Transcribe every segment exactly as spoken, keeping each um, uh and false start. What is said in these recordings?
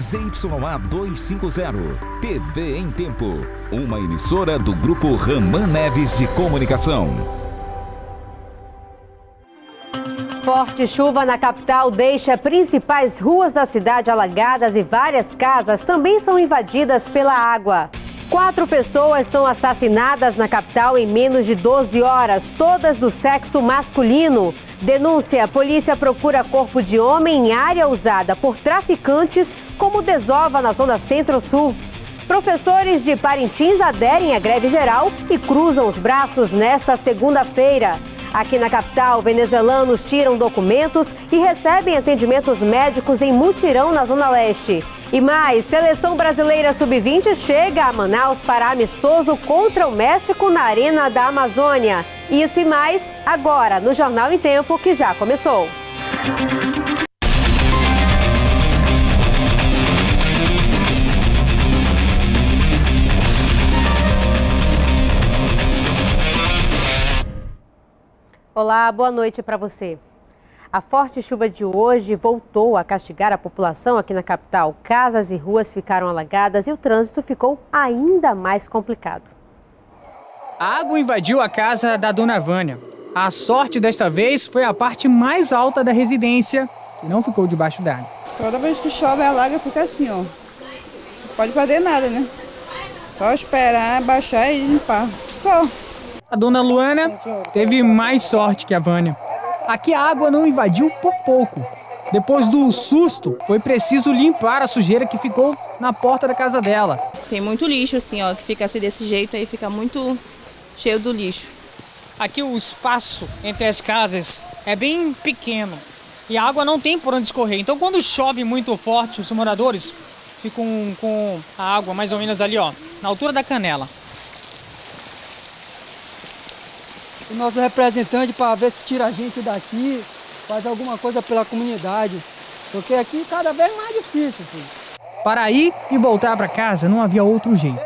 Z Y A duzentos e cinquenta, T V em Tempo, uma emissora do Grupo Ramã Neves de Comunicação. Forte chuva na capital deixa principais ruas da cidade alagadas e várias casas também são invadidas pela água. Quatro pessoas são assassinadas na capital em menos de doze horas, todas do sexo masculino. Denúncia: polícia procura corpo de homem em área usada por traficantes como desova na zona centro-sul. Professores de Parintins aderem à greve geral e cruzam os braços nesta segunda-feira. Aqui na capital, venezuelanos tiram documentos e recebem atendimentos médicos em mutirão na Zona Leste. E mais, Seleção Brasileira Sub vinte chega a Manaus para amistoso contra o México na Arena da Amazônia. Isso e mais agora no Jornal em Tempo, que já começou. Olá, boa noite para você. A forte chuva de hoje voltou a castigar a população aqui na capital. Casas e ruas ficaram alagadas e o trânsito ficou ainda mais complicado. A água invadiu a casa da dona Vânia. A sorte desta vez foi a parte mais alta da residência, que não ficou debaixo d'água. Toda vez que chove, a laga fica assim, ó. Não pode fazer nada, né? Só esperar, baixar e limpar. Só. A dona Luana teve mais sorte que a Vânia. Aqui a água não invadiu por pouco. Depois do susto, foi preciso limpar a sujeira que ficou na porta da casa dela. Tem muito lixo assim, ó, que fica assim desse jeito, aí fica muito cheio do lixo. Aqui o espaço entre as casas é bem pequeno e a água não tem por onde escorrer. Então quando chove muito forte, os moradores ficam com a água mais ou menos ali, ó, na altura da canela. O nosso representante para ver se tira a gente daqui, faz alguma coisa pela comunidade, porque aqui cada vez mais difícil. Filho. Para ir e voltar para casa não havia outro jeito.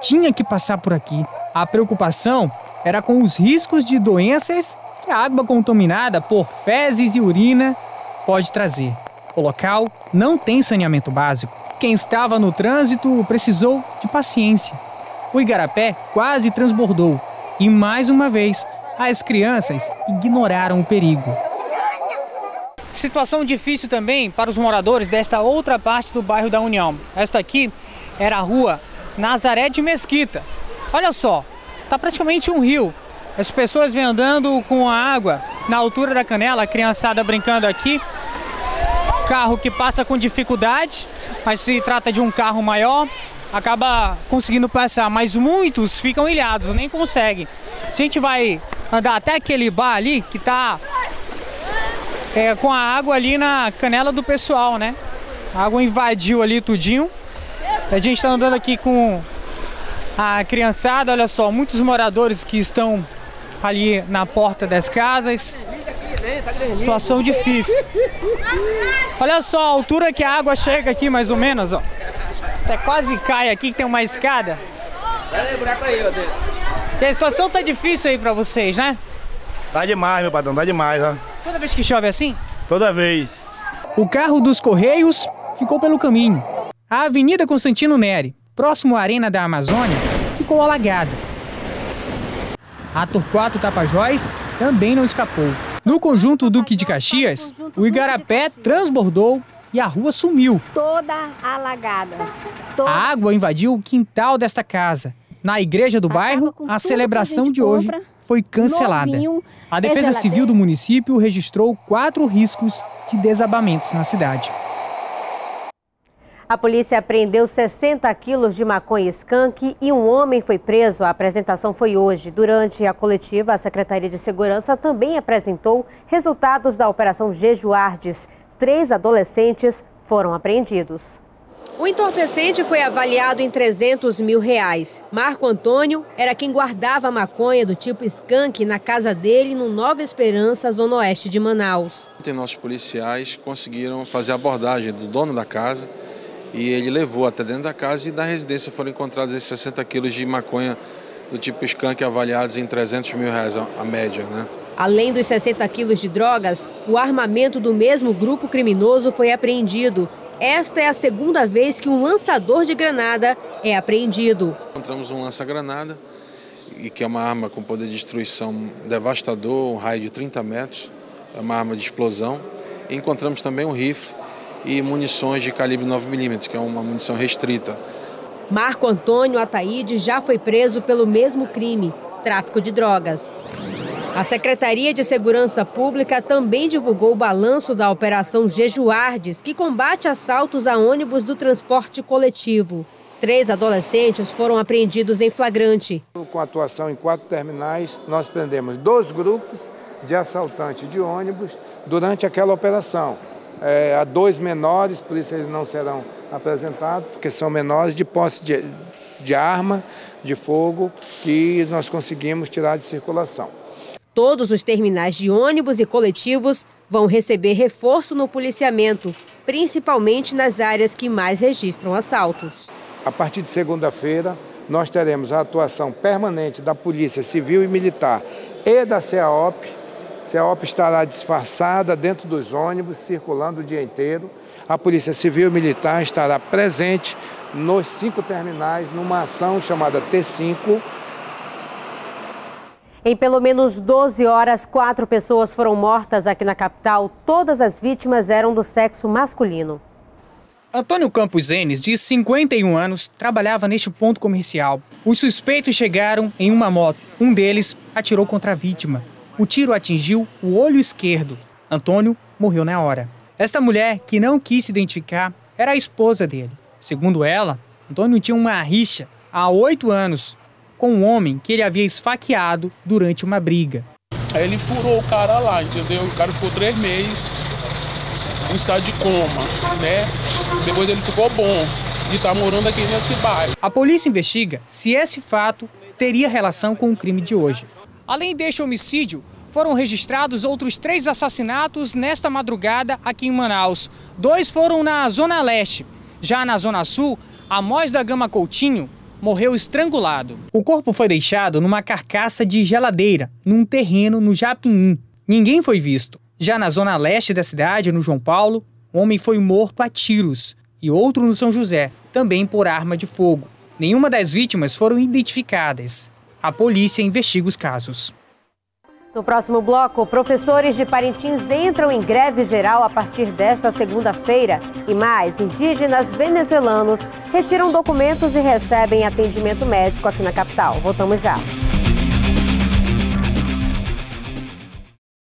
Tinha que passar por aqui. A preocupação era com os riscos de doenças que a água contaminada por fezes e urina pode trazer. O local não tem saneamento básico. Quem estava no trânsito precisou de paciência. O Igarapé quase transbordou e, mais uma vez, as crianças ignoraram o perigo. Situação difícil também para os moradores desta outra parte do bairro da União. Esta aqui era a rua Nazaré de Mesquita. Olha só, está praticamente um rio. As pessoas vêm andando com a água na altura da canela, a criançada brincando aqui. Carro que passa com dificuldade, mas se trata de um carro maior, acaba conseguindo passar, mas muitos ficam ilhados, nem conseguem. A gente vai andar até aquele bar ali que tá é, com a água ali na canela do pessoal, né? A água invadiu ali tudinho. A gente está andando aqui com a criançada, olha só, muitos moradores que estão ali na porta das casas. Situação difícil. Olha só a altura que a água chega aqui, mais ou menos, ó. Até quase cai aqui, que tem uma escada. E a situação tá difícil aí pra vocês, né? Tá demais, meu patrão, tá demais, ó. Toda vez que chove assim? Toda vez. O carro dos Correios ficou pelo caminho. A Avenida Constantino Nery, próximo à Arena da Amazônia, ficou alagada. A Torquato Tapajós também não escapou. No conjunto Duque de Caxias, o Igarapé transbordou e a rua sumiu. Toda alagada. Toda... A água invadiu o quintal desta casa. Na igreja do bairro, a celebração de hoje foi cancelada. A Defesa Civil do município registrou quatro riscos de desabamentos na cidade. A polícia apreendeu sessenta quilos de maconha skunk e um homem foi preso. A apresentação foi hoje. Durante a coletiva, a Secretaria de Segurança também apresentou resultados da Operação Jejuardes. Três adolescentes foram apreendidos. O entorpecente foi avaliado em trezentos mil reais. Marco Antônio era quem guardava maconha do tipo skunk na casa dele, no Nova Esperança, zona oeste de Manaus. Ontem nossos policiais conseguiram fazer a abordagem do dono da casa e ele levou até dentro da casa e na residência foram encontrados esses sessenta quilos de maconha do tipo skunk avaliados em trezentos mil reais a média, né? Além dos sessenta quilos de drogas, o armamento do mesmo grupo criminoso foi apreendido. Esta é a segunda vez que um lançador de granada é apreendido. Encontramos um lança-granada, que é uma arma com poder de destruição devastador, um raio de trinta metros, é uma arma de explosão. E encontramos também um rifle e munições de calibre nove milímetros, que é uma munição restrita. Marco Antônio Ataíde já foi preso pelo mesmo crime, tráfico de drogas. A Secretaria de Segurança Pública também divulgou o balanço da Operação Jejuardes, que combate assaltos a ônibus do transporte coletivo. Três adolescentes foram apreendidos em flagrante. Com atuação em quatro terminais, nós prendemos dois grupos de assaltantes de ônibus durante aquela operação. É, há dois menores, por isso eles não serão apresentados, porque são menores de posse de, de arma de fogo que nós conseguimos tirar de circulação. Todos os terminais de ônibus e coletivos vão receber reforço no policiamento, principalmente nas áreas que mais registram assaltos. A partir de segunda-feira, nós teremos a atuação permanente da Polícia Civil e Militar e da C A O P. A C A O P estará disfarçada dentro dos ônibus, circulando o dia inteiro. A Polícia Civil e Militar estará presente nos cinco terminais, numa ação chamada T cinco, Em pelo menos doze horas, quatro pessoas foram mortas aqui na capital. Todas as vítimas eram do sexo masculino. Antônio Campos Enes, de cinquenta e um anos, trabalhava neste ponto comercial. Os suspeitos chegaram em uma moto. Um deles atirou contra a vítima. O tiro atingiu o olho esquerdo. Antônio morreu na hora. Esta mulher, que não quis se identificar, era a esposa dele. Segundo ela, Antônio tinha uma rixa há oito anos com um homem que ele havia esfaqueado durante uma briga. Aí ele furou o cara lá, entendeu? O cara ficou três meses em estado de coma, né? Depois ele ficou bom e tá morando aqui nesse bairro. A polícia investiga se esse fato teria relação com o crime de hoje. Além deste homicídio, foram registrados outros três assassinatos nesta madrugada aqui em Manaus. Dois foram na Zona Leste. Já na Zona Sul, a Moisés da Gama Coutinho morreu estrangulado. O corpo foi deixado numa carcaça de geladeira, num terreno no Japim. Ninguém foi visto. Já na zona leste da cidade, no João Paulo, um homem foi morto a tiros e outro no São José, também por arma de fogo. Nenhuma das vítimas foram identificadas. A polícia investiga os casos. No próximo bloco, professores de Parintins entram em greve geral a partir desta segunda-feira. E mais, indígenas venezuelanos retiram documentos e recebem atendimento médico aqui na capital. Voltamos já.